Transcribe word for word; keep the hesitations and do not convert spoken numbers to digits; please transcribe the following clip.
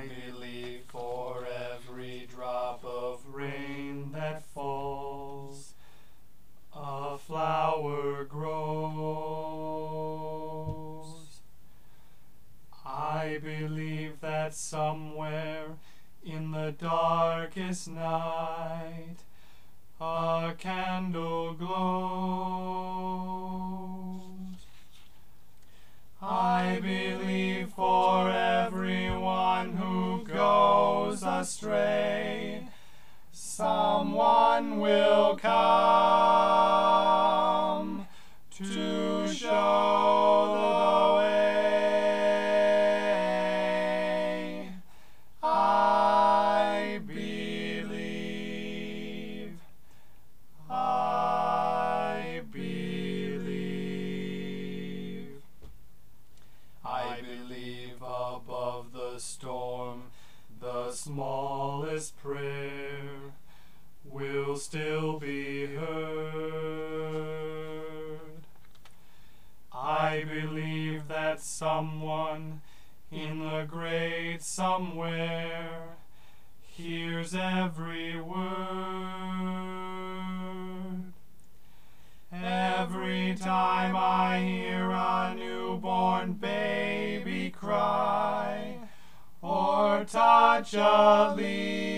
I believe for every drop of rain that falls, a flower grows. I believe that somewhere in the darkest night, a candle glows. I believe for everyone who goes astray, someone will come to show the way. I believe, I believe, I believe above the storm, the smallest prayer will still be heard. I believe that someone in the great somewhere hears every word. Every time I hear a newborn baby cry or touch a leaf,